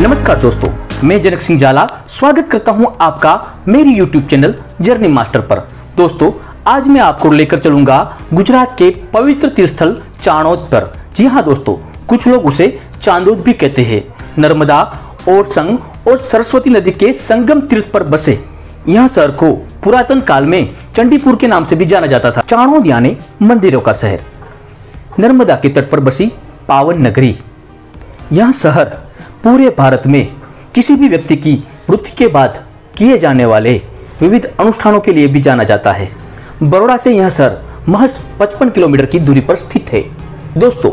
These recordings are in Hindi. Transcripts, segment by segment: नमस्कार दोस्तों, मैं जनक सिंह झाला स्वागत करता हूं आपका मेरी YouTube चैनल जर्नी मास्टर पर। दोस्तों, आज मैं आपको लेकर चलूंगा गुजरात के पवित्र तीर्थस्थल चाणोद पर। जी हाँ दोस्तों, कुछ लोग उसे चांदोद भी कहते हैं। नर्मदा और संग और सरस्वती नदी के संगम तीर्थ पर बसे यह शहर को पुरातन काल में चंडीपुर के नाम से भी जाना जाता था। चाणोद यानी मंदिरों का शहर, नर्मदा के तट पर बसी पावन नगरी। यह शहर पूरे भारत में किसी भी व्यक्ति की मृत्यु के बाद किए जाने वाले विविध अनुष्ठानों के लिए भी जाना जाता है। बड़ौदा से यह शहर महज 55 किलोमीटर की दूरी पर स्थित है। दोस्तों,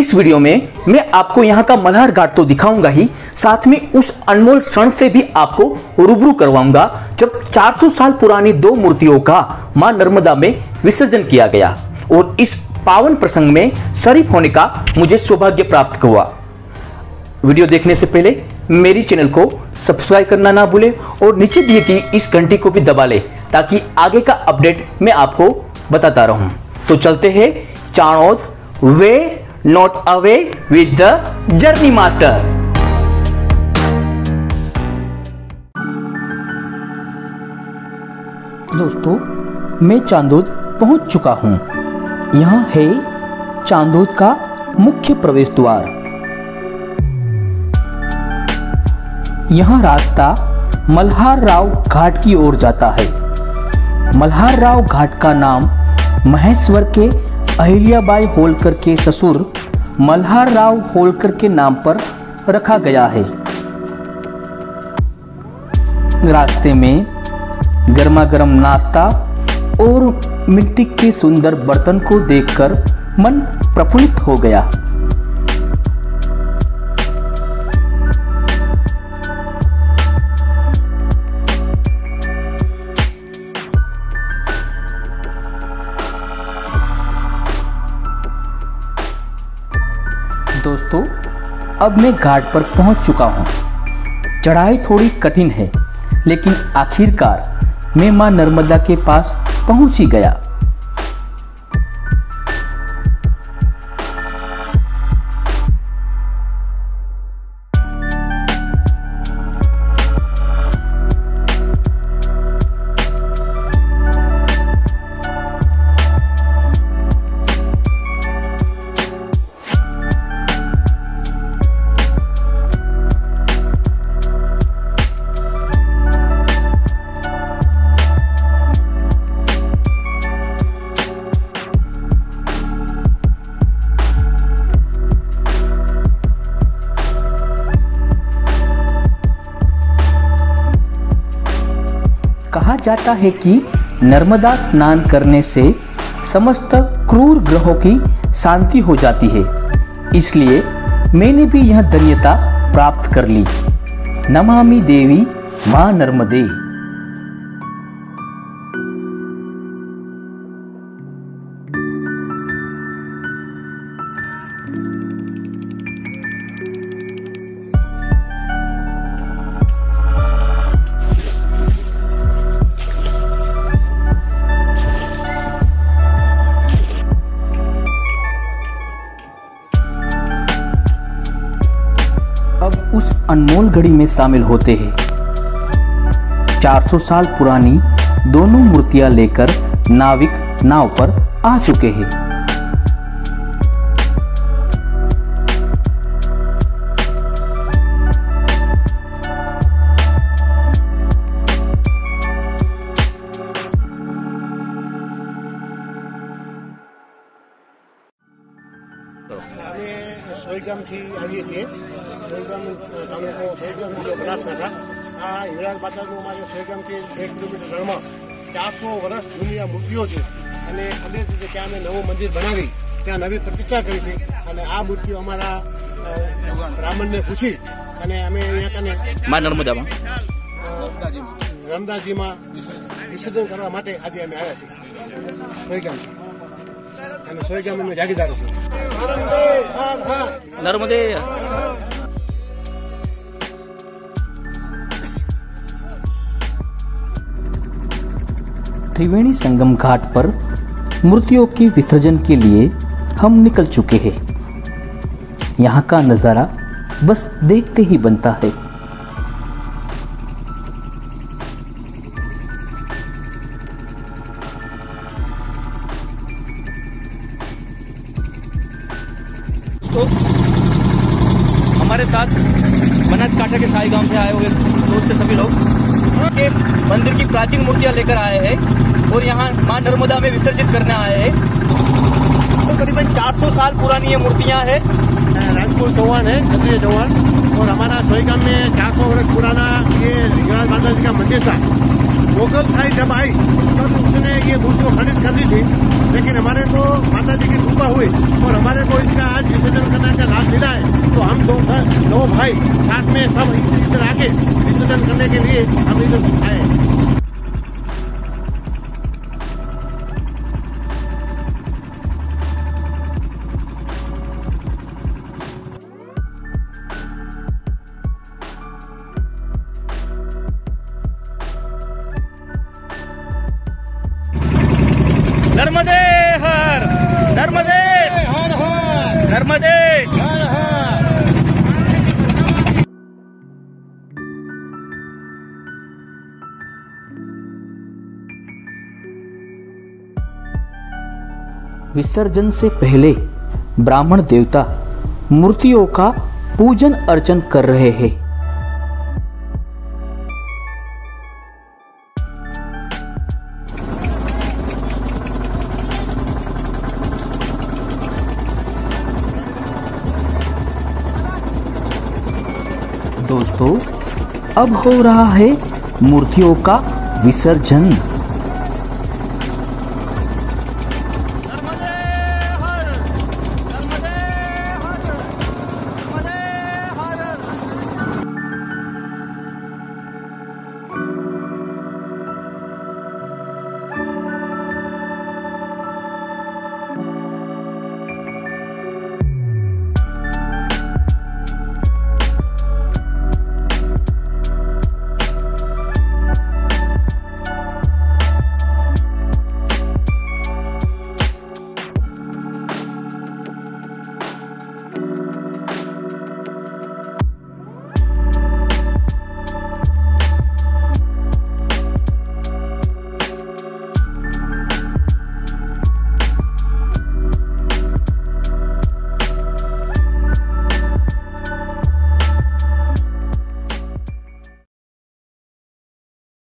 इस वीडियो में मैं आपको यहाँ का मल्हार घाट तो दिखाऊंगा ही, साथ में उस अनमोल क्षण से भी आपको रूबरू करवाऊंगा जब 400 साल पुरानी दो मूर्तियों का माँ नर्मदा में विसर्जन किया गया और इस पावन प्रसंग में शरीक होने का मुझे सौभाग्य प्राप्त हुआ। वीडियो देखने से पहले मेरी चैनल को सब्सक्राइब करना ना भूलें और नीचे दिए गई इस घंटी को भी दबा लें ताकि आगे का अपडेट मैं आपको बताता रहूं। तो चलते हैं चाणोद वे not away with the journey master. दोस्तों, मैं चांदोद पहुंच चुका हूं। यहां है चांदोद का मुख्य प्रवेश द्वार। यह रास्ता मल्हार राव घाट की ओर जाता है। मल्हार राव घाट का नाम महेश्वर के अहिल्याबाई होलकर के ससुर मल्हार राव होलकर के नाम पर रखा गया है। रास्ते में गर्मा गर्म नाश्ता और मिट्टी के सुंदर बर्तन को देखकर मन प्रफुल्लित हो गया। दोस्तों, अब मैं घाट पर पहुंच चुका हूं। चढ़ाई थोड़ी कठिन है, लेकिन आखिरकार मैं मां नर्मदा के पास पहुंच ही गया। कहा जाता है कि नर्मदा स्नान करने से समस्त क्रूर ग्रहों की शांति हो जाती है, इसलिए मैंने भी यह धन्यता प्राप्त कर ली। नमामि देवी मां नर्मदे। उस अनमोल घड़ी में शामिल होते हैं। 400 साल पुरानी दोनों मूर्तियां लेकर नाविक नाव पर आ चुके हैं। बनासा था आ हिराज માતાનું મારે સાઈગાંવથી 1 કિલોમીટર દૂરમાં 400 વર્ષ જૂની આ મૂર્તિઓ છે અને અમે જે ત્યાં અમે નવું મંદિર બનાવી ત્યાં નવી પ્રતિષ્ઠા કરી હતી અને આ મૂર્તિઓ અમારા બ્રાહ્મણને પૂછી અને અમે અહીંયા કને માં નર્મદામાં નર્મદાજીમાં વિસર્જન કરવા માટે આજે અમે આવ્યા છીએ સાઈગાંવ અને સાઈગાંવનો જાગીરદારો છું નર્મદે। त्रिवेणी संगम घाट पर मूर्तियों के विसर्जन के लिए हम निकल चुके हैं। यहाँ का नज़ारा बस देखते ही बनता है। हमारे साथ बनासकाठा के साईगांव से आए हुए दोस्त के सभी लोग के मंदिर की प्राचीन मूर्तियां लेकर आए हैं और यहाँ मां नर्मदा में विसर्जित करने आए हैं। तो करीबन 400 साल पुरानी ये मूर्तियां हैं। राजपुर चौहान है, क्षत्रिय चौहान, और हमारा साईगांव में 400 वर्ष पुराना ये विराज माता जी का मंदिर था। लोकल साइड जब आई तब उसने ये मूर्ति खंडित कर दी थी, लेकिन हमारे को माता जी की कृपा हुई और हमारे को इसका आज विसर्जन करने का लाभ मिला है। तो हम दो भाई साथ में सब इधर आके विसर्जन करने के लिए हम इधर आए। नर्मदे हर, नर्मदे हर हर, नर्मदे हर हर। विसर्जन से पहले ब्राह्मण देवता मूर्तियों का पूजन अर्चन कर रहे हैं। दोस्तों, अब हो रहा है मूर्तियों का विसर्जन।